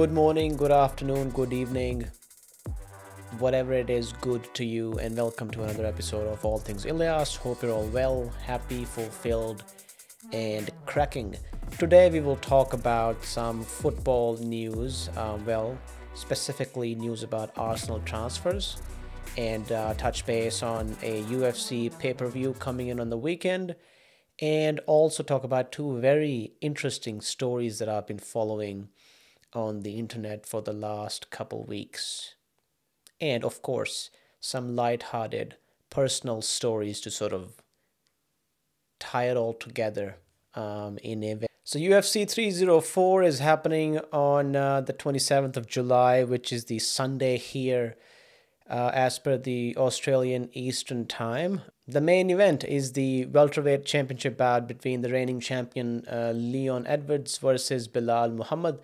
good morning, good afternoon, good evening, whatever it is good to you, and welcome to another episode of All Things Ilias. Hope you're all well, happy, fulfilled and cracking. Today we will talk about some football news, specifically news about Arsenal transfers, and touch base on a UFC pay-per-view coming in on the weekend, and also talk about two very interesting stories that I've been following on the internet for the last couple weeks. And of course, some light-hearted personal stories to sort of tie it all together in a... So UFC 304 is happening on the 27th of July, which is the Sunday here as per the Australian Eastern Time. The main event is the welterweight championship bout between the reigning champion Leon Edwards versus Bilal Muhammad,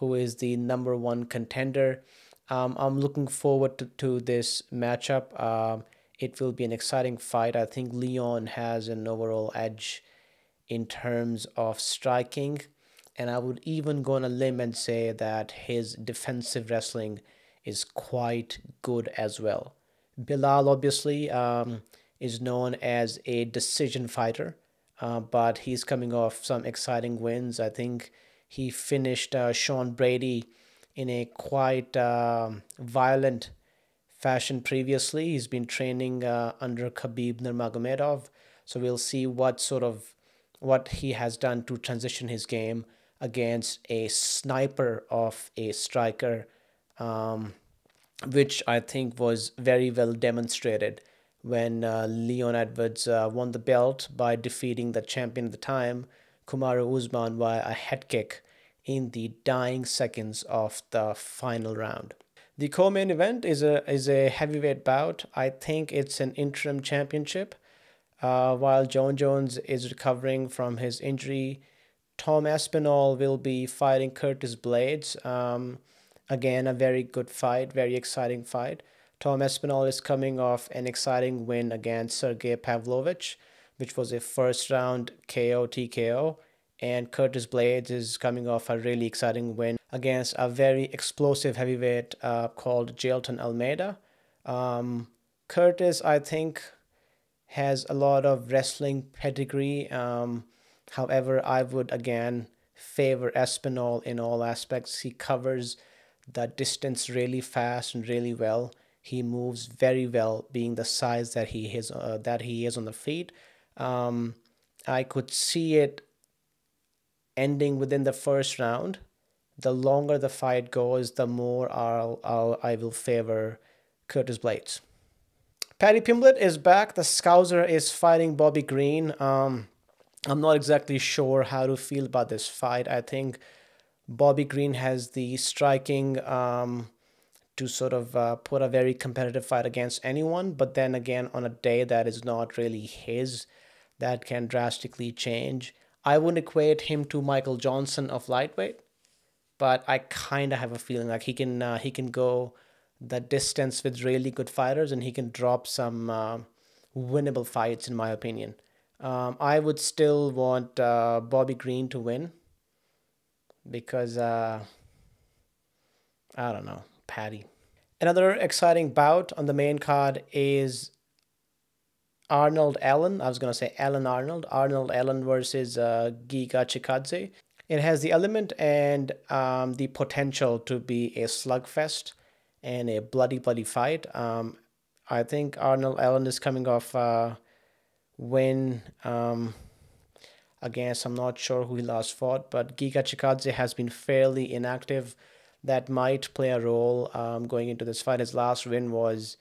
who is the #1 contender. I'm looking forward to this matchup. It will be an exciting fight. I think Leon has an overall edge in terms of striking, and I would even go on a limb and say that his defensive wrestling is quite good as well. Bilal obviously is known as a decision fighter, but he's coming off some exciting wins. I think he finished Sean Brady in a quite violent fashion previously. He's been training under Khabib Nurmagomedov, so we'll see what he has done to transition his game against a sniper of a striker, which I think was very well demonstrated when Leon Edwards won the belt by defeating the champion at the time, Kamaru Usman, by a head kick in the dying seconds of the final round. The co-main event is a heavyweight bout. I think it's an interim championship. While John Jones is recovering from his injury, Tom Aspinall will be fighting Curtis Blaydes. Again, a very good fight, very exciting fight. Tom Aspinall is coming off an exciting win against Sergei Pavlovich, which was a first-round KO TKO, and Curtis Blaydes is coming off a really exciting win against a very explosive heavyweight called Jailton Almeida. Curtis, I think, has a lot of wrestling pedigree. However, I would again favor Aspinall in all aspects. He covers the distance really fast and really well. He moves very well, being the size that he is on the feet. I could see it ending within the first round. The longer the fight goes, the more I will favor Curtis Blaydes. Patty Pimblett is back. The Scouser is fighting Bobby Green. I'm not exactly sure how to feel about this fight. I think Bobby Green has the striking to sort of put a very competitive fight against anyone, but then again, on a day that is not really his, that can drastically change. I wouldn't equate him to Michael Johnson of lightweight, but I kind of have a feeling like he can go the distance with really good fighters, and he can drop some winnable fights, in my opinion. I would still want Bobby Green to win because, I don't know, Patty. Another exciting bout on the main card is Arnold Allen. I was going to say Arnold Allen versus Giga Chikadze. It has the element and the potential to be a slugfest and a bloody fight. I think Arnold Allen is coming off a win against, I'm not sure who he last fought, but Giga Chikadze has been fairly inactive. That might play a role going into this fight. His last win was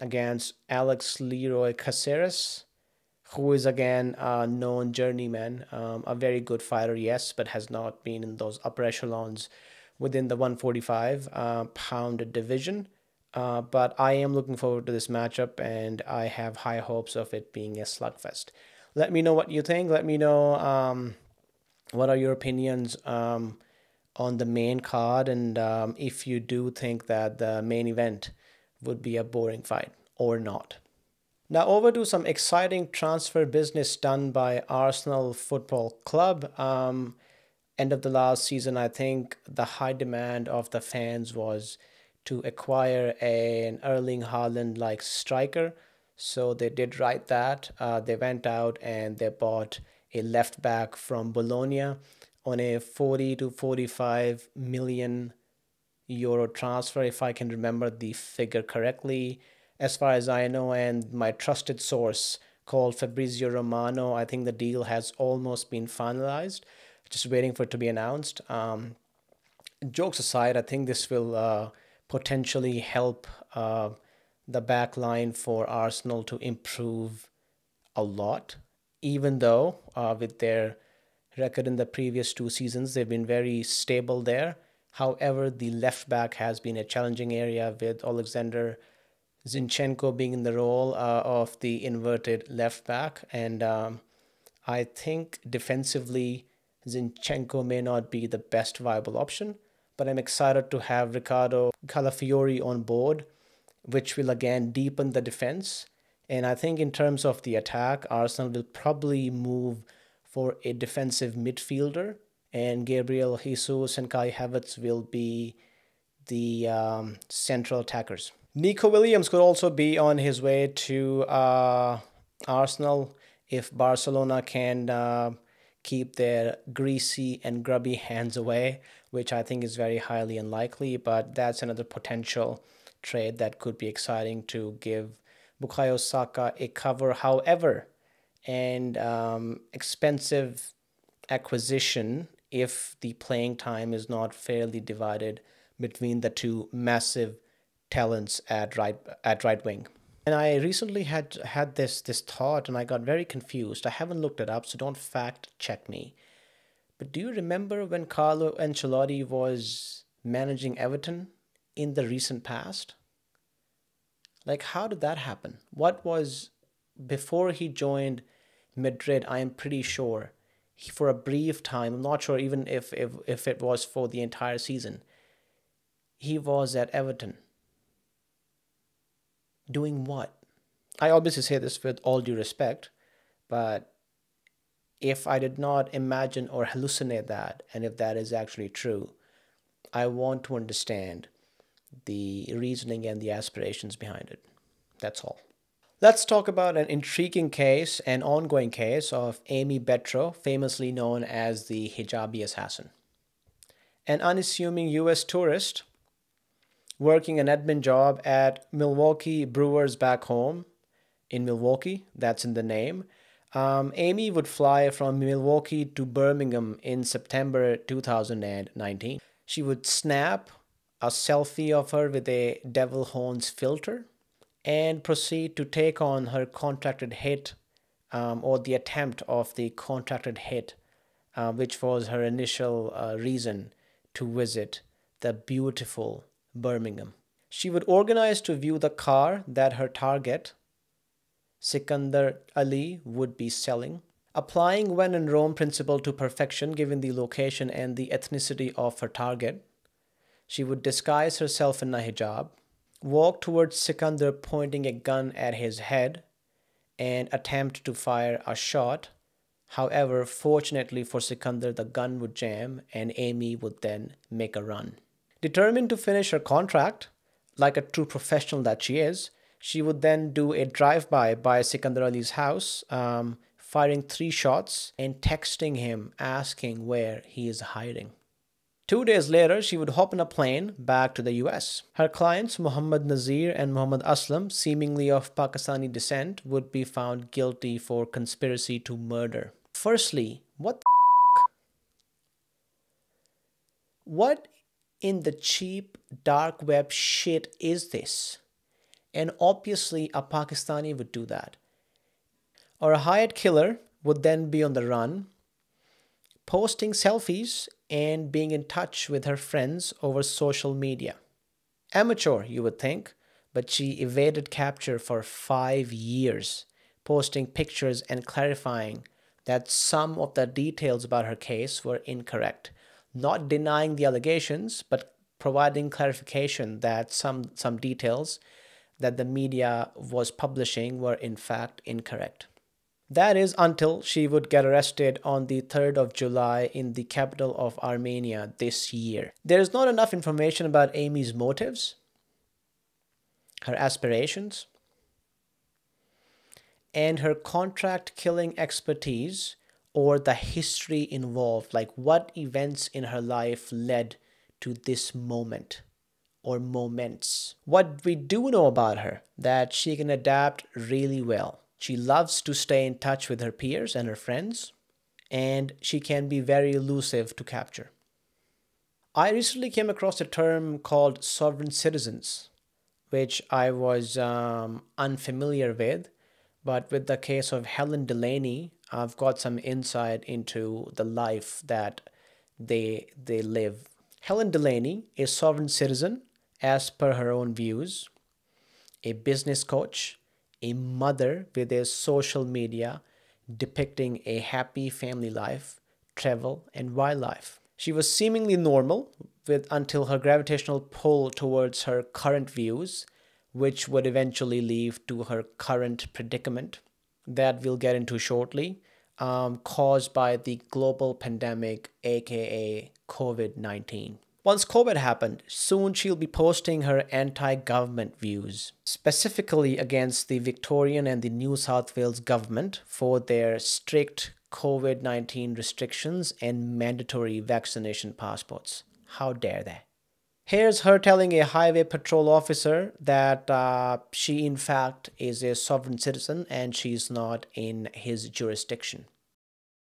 against Alex Leroy Caceres, who is again a known journeyman, a very good fighter, yes, but has not been in those upper echelons within the 145-pound division. But I am looking forward to this matchup, and I have high hopes of it being a slugfest. Let me know what you think. Let me know what are your opinions on the main card, and if you do think that the main event would be a boring fight or not. Now over to some exciting transfer business done by Arsenal Football Club. end of the last season, I think the high demand of the fans was to acquire an Erling Haaland-like striker. So they did right that. They went out and they bought a left back from Bologna on a 40 to 45 million euro transfer, if I can remember the figure correctly, as far as I know. And my trusted source called Fabrizio Romano, I think the deal has almost been finalized, just waiting for it to be announced. Jokes aside, I think this will potentially help the back line for Arsenal to improve a lot, even though with their record in the previous two seasons, they've been very stable there. However, the left back has been a challenging area, with Alexander Zinchenko being in the role of the inverted left back. And I think defensively, Zinchenko may not be the best viable option, but I'm excited to have Riccardo Calafiori on board, which will again deepen the defense. And I think in terms of the attack, Arsenal will probably move for a defensive midfielder, and Gabriel Jesus and Kai Havertz will be the central attackers. Nico Williams could also be on his way to Arsenal if Barcelona can keep their greasy and grubby hands away, which I think is very highly unlikely, but that's another potential trade that could be exciting to give Bukayo Saka a cover. However, an expensive acquisition if the playing time is not fairly divided between the two massive talents at right wing. And I recently had this thought, and I got very confused. I haven't looked it up, so don't fact check me. But do you remember when Carlo Ancelotti was managing Everton in the recent past? Like, how did that happen? What was before he joined Madrid? I am pretty sure he, for a brief time, I'm not sure even if it was for the entire season, he was at Everton. Doing what? I obviously say this with all due respect, but if I did not imagine or hallucinate that, and if that is actually true, I want to understand the reasoning and the aspirations behind it. That's all. Let's talk about an intriguing case, an ongoing case of Amy Betro, famously known as the hijabi assassin. An unassuming US tourist working an admin job at Milwaukee Brewers back home in Milwaukee, that's in the name. Amy would fly from Milwaukee to Birmingham in September 2019. She would snap a selfie of her with a devil horns filter and proceed to take on her contracted hit, or the attempt of the contracted hit, which was her initial reason to visit the beautiful Birmingham. She would organize to view the car that her target, Sikandar Ali, would be selling, applying when in Rome principle to perfection given the location and the ethnicity of her target. She would disguise herself in a hijab, walk towards Sikandar pointing a gun at his head, and attempt to fire a shot. However, fortunately for Sikandar, the gun would jam and Amy would then make a run. Determined to finish her contract, like a true professional that she is, she would then do a drive-by by Sikandar Ali's house, firing 3 shots and texting him, asking where he is hiding. 2 days later, she would hop on a plane back to the US. Her clients, Muhammad Nazir and Muhammad Aslam, seemingly of Pakistani descent, would be found guilty for conspiracy to murder. Firstly, what the f***? What in the cheap dark web shit is this? And obviously a Pakistani would do that. Or a hired killer would then be on the run, posting selfies and being in touch with her friends over social media. Amateur, you would think, but she evaded capture for 5 years, posting pictures and clarifying that some of the details about her case were incorrect. Not denying the allegations, but providing clarification that some details that the media was publishing were in fact incorrect. That is until she would get arrested on the 3rd of July in the capital of Armenia this year. There is not enough information about Amy's motives, her aspirations, and her contract killing expertise or the history involved, like what events in her life led to this moment or moments. What we do know about her, that she can adapt really well. She loves to stay in touch with her peers and her friends, and she can be very elusive to capture. I recently came across a term called sovereign citizens, which I was unfamiliar with, but with the case of Helen Delaney, I've got some insight into the life that they live. Helen Delaney, a sovereign citizen as per her own views, a business coach, a mother with a social media depicting a happy family life, travel, and wildlife. She was seemingly normal until her gravitational pull towards her current views, which would eventually lead to her current predicament that we'll get into shortly, caused by the global pandemic, aka COVID-19. Once COVID happened, soon she'll be posting her anti-government views, specifically against the Victorian and the New South Wales government for their strict COVID-19 restrictions and mandatory vaccination passports. How dare they? Here's her telling a highway patrol officer that she, in fact, is a sovereign citizen and she's not in his jurisdiction.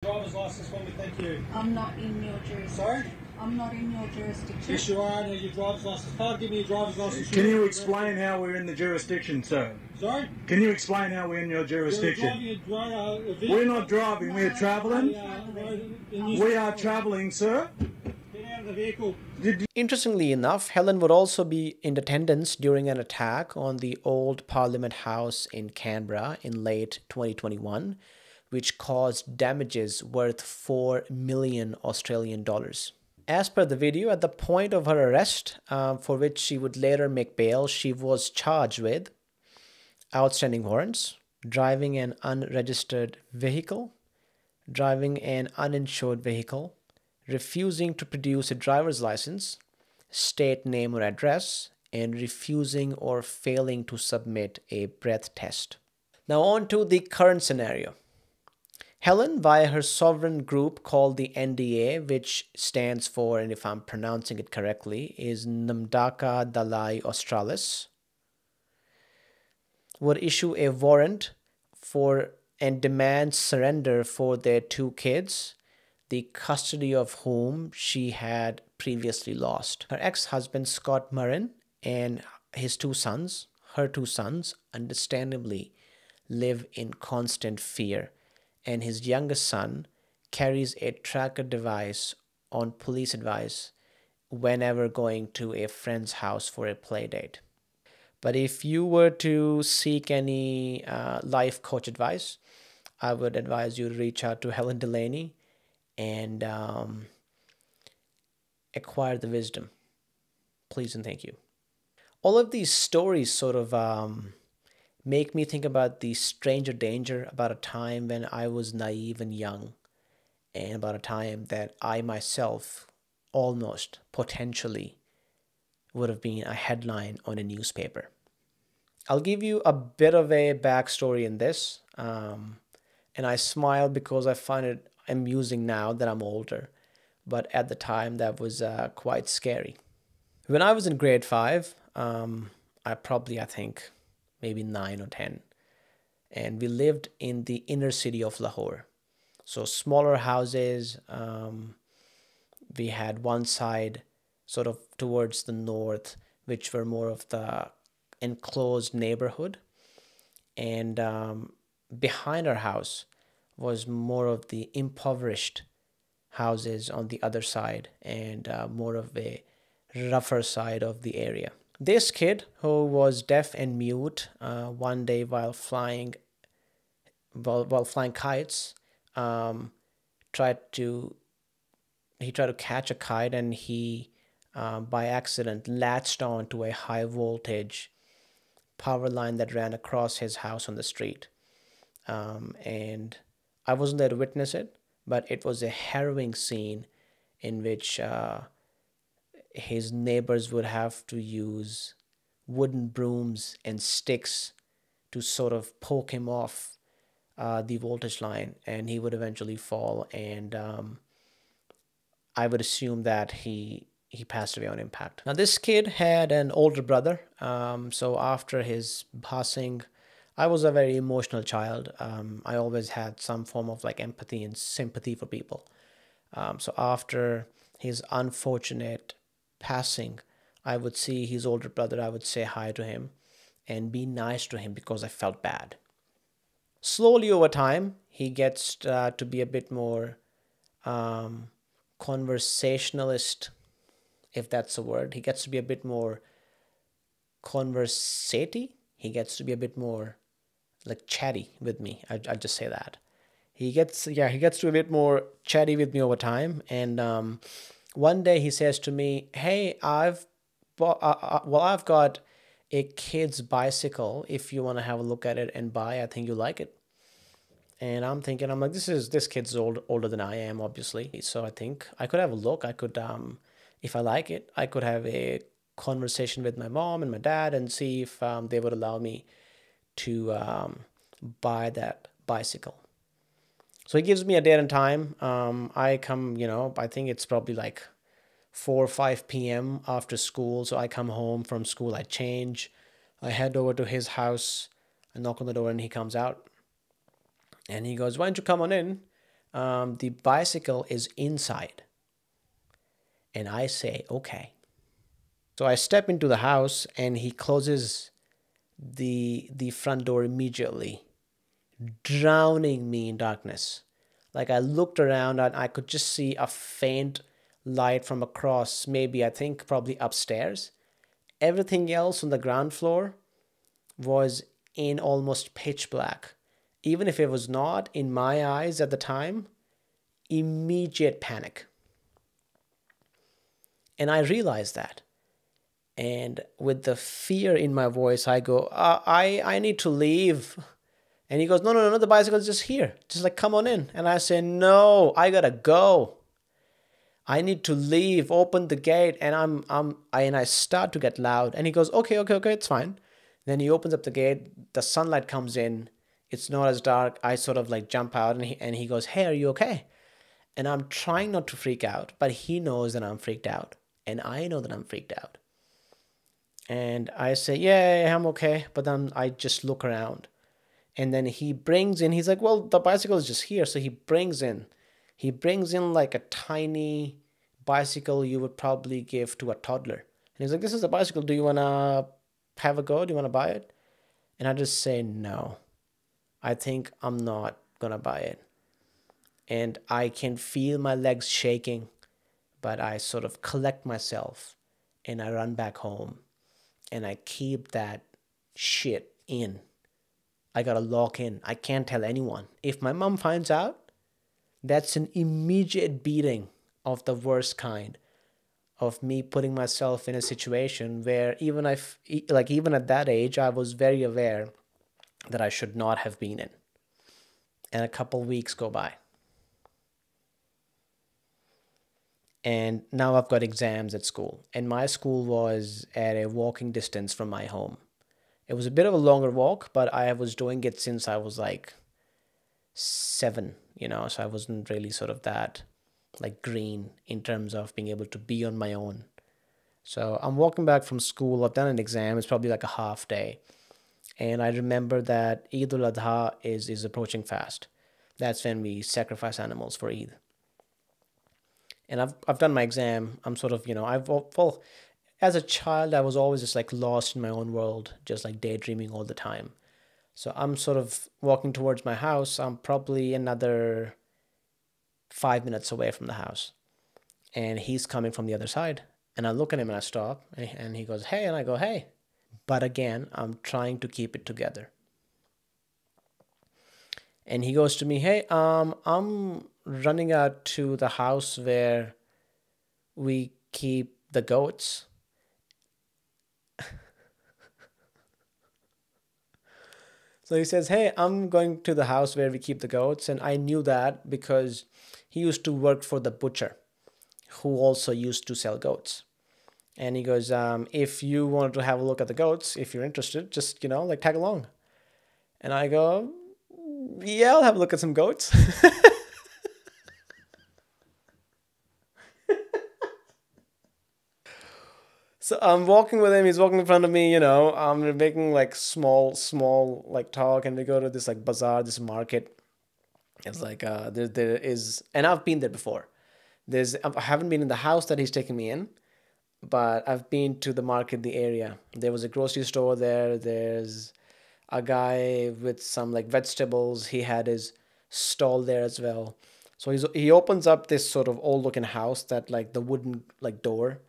Driver's license for me, thank you. I'm not in your jurisdiction. Sorry? I'm not in your jurisdiction. Yes, you are. Under your driver's license card. Give me your driver's license. Can you explain how we're in the jurisdiction, sir? Sorry? Can you explain how we're in your jurisdiction? We're not driving. We're travelling. We are travelling, sir. The vehicle. Interestingly enough, Helen would also be in attendance during an attack on the old Parliament House in Canberra in late 2021, which caused damages worth $4 million Australian dollars. As per the video, at the point of her arrest, for which she would later make bail, she was charged with outstanding warrants, driving an unregistered vehicle, driving an uninsured vehicle, refusing to produce a driver's license, state name or address, and refusing or failing to submit a breath test. Now on to the current scenario. Helen, via her sovereign group called the NDA, which stands for, and if I'm pronouncing it correctly, is Namdaka Dalai Australis, would issue a warrant for and demand surrender for their two kids, the custody of whom she had previously lost. Her ex-husband, Scott Murrin, and his two sons, her two sons, understandably live in constant fear, and his youngest son carries a tracker device on police advice whenever going to a friend's house for a play date. But if you were to seek any life coach advice, I would advise you to reach out to Helen Delaney and acquire the wisdom. Please and thank you. All of these stories sort of make me think about the stranger danger, about a time when I was naive and young, and about a time that I myself almost potentially would have been a headline on a newspaper. I'll give you a bit of a backstory in this, and I smile because I find it amusing now that I'm older, but at the time that was quite scary. When I was in grade 5, I think maybe 9 or 10, and we lived in the inner city of Lahore. So smaller houses, we had one side sort of towards the north, which were more of the enclosed neighborhood, and behind our house was more of the impoverished houses on the other side, and more of a rougher side of the area. This kid, who was deaf and mute, one day while flying kites, tried to catch a kite, and he by accident latched on to a high voltage power line that ran across his house on the street. and I wasn't there to witness it, but it was a harrowing scene in which his neighbors would have to use wooden brooms and sticks to sort of poke him off the voltage line, and he would eventually fall, and I would assume that he passed away on impact. Now, this kid had an older brother, so after his passing, I was a very emotional child. I always had some form of like empathy and sympathy for people. So after his unfortunate passing, I would see his older brother, I would say hi to him and be nice to him because I felt bad. Slowly over time, he gets to be a bit more conversationalist, if that's a word. He gets to be a bit more conversatey. He gets to be a bit more like chatty with me. I'll just say that. He gets to be a bit more chatty with me over time. And one day he says to me, hey, I've got a kid's bicycle. If you want to have a look at it and buy, I think you like it. And I'm thinking, I'm like, this kid's older than I am, obviously. So I think I could have a look. I could, if I like it, I could have a conversation with my mom and my dad and see if they would allow me to buy that bicycle. So he gives me a date and time. I come, you know, I think it's probably like 4 or 5 p.m. after school. So I come home from school, I change, I head over to his house, I knock on the door, and he comes out. And he goes, why don't you come on in? The bicycle is inside. And I say, okay. So I step into the house, and he closes the front door immediately, drowning me in darkness. Like, I looked around, and I could just see a faint light from across, maybe, I think, probably upstairs. Everything else on the ground floor was in almost pitch black. Even if it was not, in my eyes at the time, immediate panic. And I realized that. And with the fear in my voice, I go, I need to leave. And he goes, no, the bicycle is just here. Just like, come on in. And I say, no, I gotta go. I need to leave. Open the gate. And I start to get loud. And he goes, okay, it's fine. Then he opens up the gate. The sunlight comes in. It's not as dark. I sort of like jump out, and he goes, hey, are you okay? And I'm trying not to freak out, but he knows that I'm freaked out. And I know that I'm freaked out. And I say, yeah, I'm okay. But then I just look around. And then he brings in, he's like, well, the bicycle is just here. So he brings in like a tiny bicycle you would probably give to a toddler. And he's like, this is a bicycle. Do you want to have a go? Do you want to buy it? And I just say, no, I think I'm not going to buy it. And I can feel my legs shaking, but I sort of collect myself and I run back home and I keep that shit in. I gotta lock in. I can't tell anyone. If my mom finds out, that's an immediate beating of the worst kind, of me putting myself in a situation where even at that age, I was very aware that I should not have been in. And a couple weeks go by. And now I've got exams at school. And my school was at a walking distance from my home. It was a bit of a longer walk, but I was doing it since I was like 7, you know. So I wasn't really sort of that like green in terms of being able to be on my own. So I'm walking back from school. I've done an exam. It's probably like a half day. And I remember that Eid al-Adha is approaching fast. That's when we sacrifice animals for Eid. And I've done my exam. I'm sort of, you know, well, as a child, I was always just like lost in my own world, just like daydreaming all the time. So I'm sort of walking towards my house. I'm probably another 5 minutes away from the house. And he's coming from the other side. And I look at him and I stop. And he goes, hey. And I go, hey. But again, I'm trying to keep it together. And he goes to me, hey, I'm running out to the house where we keep the goats. So he says, hey, I'm going to the house where we keep the goats. And I knew that because he used to work for the butcher who also used to sell goats. And he goes, if you wanted to have a look at the goats, if you're interested, just, you know, like tag along. And I go, yeah, I'll have a look at some goats. So I'm walking with him, he's walking in front of me, you know, we're making like small like talk, and we go to this like bazaar, this market. It's like, there is, and I've been there before. I haven't been in the house that he's taking me in, but I've been to the market, the area. There was a grocery store there. There's a guy with some like vegetables. He had his stall there as well. So he opens up this sort of old looking house that like the wooden like door.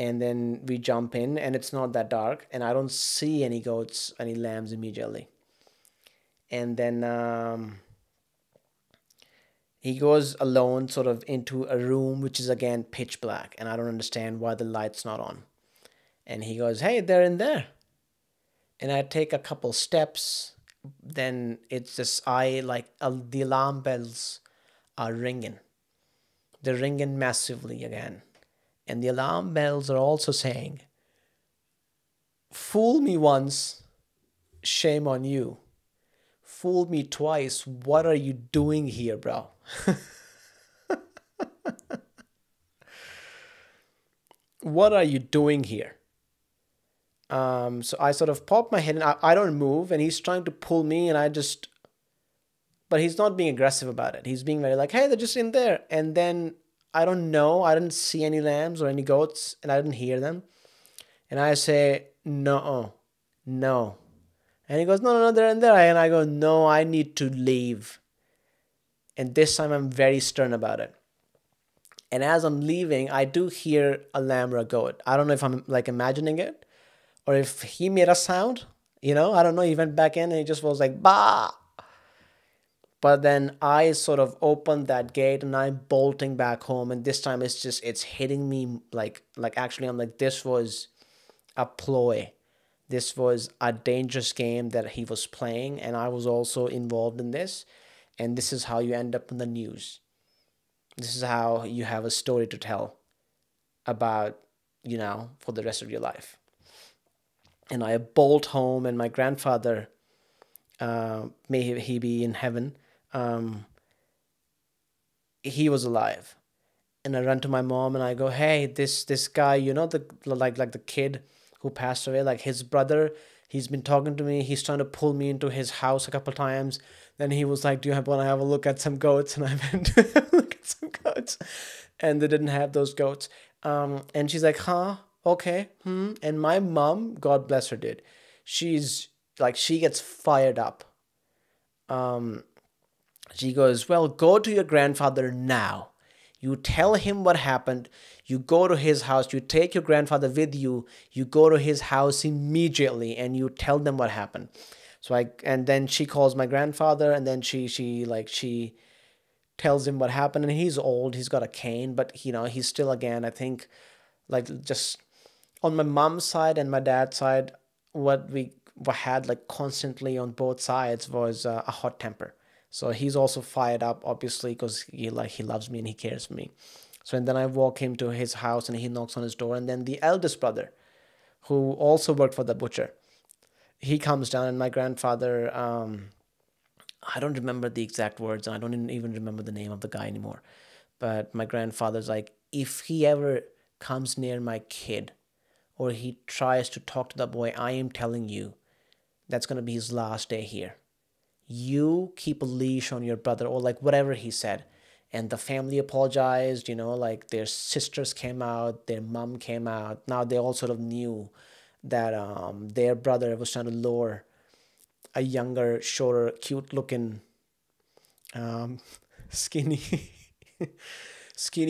And then we jump in and it's not that dark. And I don't see any goats, any lambs immediately. And then he goes alone sort of into a room, which is again pitch black. And I don't understand why the light's not on. And he goes, hey, they're in there. And I take a couple steps. Then it's just the alarm bells are ringing. They're ringing massively again. And the alarm bells are also saying, fool me once, shame on you. Fool me twice, what are you doing here, bro? What are you doing here? So I sort of pop my head and I don't move, and he's trying to pull me, and but he's not being aggressive about it. He's being very like, hey, they're just in there. And then I don't know. I didn't see any lambs or any goats, and I didn't hear them. And I say, no. And he goes, no, they're in there. And I go, no, I need to leave. And this time I'm very stern about it. And as I'm leaving, I do hear a lamb or a goat. I don't know if I'm like imagining it or if he made a sound, you know, I don't know. He went back in and he just was like, bah. But then I sort of opened that gate and I'm bolting back home. And this time it's hitting me like actually I'm like, this was a ploy. This was a dangerous game that he was playing. And I was also involved in this. And this is how you end up in the news. This is how you have a story to tell about, you know, for the rest of your life. And I bolt home, and my grandfather, may he be in heaven, he was alive. And I run to my mom and I go, hey, this guy, you know, the kid who passed away, like his brother, he's been talking to me, he's trying to pull me into his house a couple times. Then he was like, do you want to have a look at some goats? And I went to have a look at some goats, and they didn't have those goats. And she's like, huh, okay, And my mom, God bless her, dude, she gets fired up. She goes, well, go to your grandfather now. You tell him what happened. You go to his house. You take your grandfather with you. You go to his house immediately and you tell them what happened. So and then she calls my grandfather, and then she tells him what happened. And he's old. He's got a cane, but you know, he's still, again, I think, like, just on my mom's side and my dad's side, what had like constantly on both sides was a hot temper. So he's also fired up, obviously, because he loves me and he cares for me. So, and then I walk him to his house and he knocks on his door. And then the eldest brother, who also worked for the butcher, he comes down, and my grandfather, I don't remember the exact words, and I don't even remember the name of the guy anymore. But my grandfather's like, if he ever comes near my kid or he tries to talk to the boy, I am telling you, that's going to be his last day here. You keep a leash on your brother, or like whatever he said. And the family apologized, you know, like their sisters came out, their mom came out. Now they all sort of knew that their brother was trying to lure a younger, shorter, cute-looking, skinny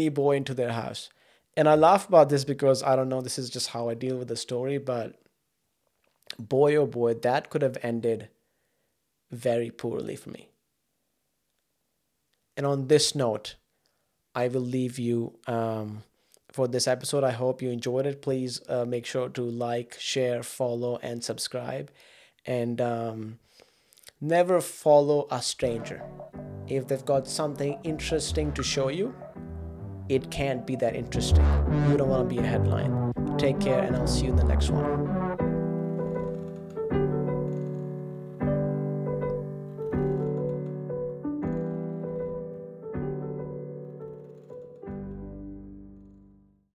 boy into their house. And I laugh about this because, I don't know, this is just how I deal with the story, but boy, oh boy, that could have ended very poorly for me. And on this note, I will leave you for this episode. I hope you enjoyed it. Please make sure to like, share, follow, and subscribe. And never follow a stranger. If they've got something interesting to show you, it can't be that interesting. You don't want to be a headline. Take care, and I'll see you in the next one.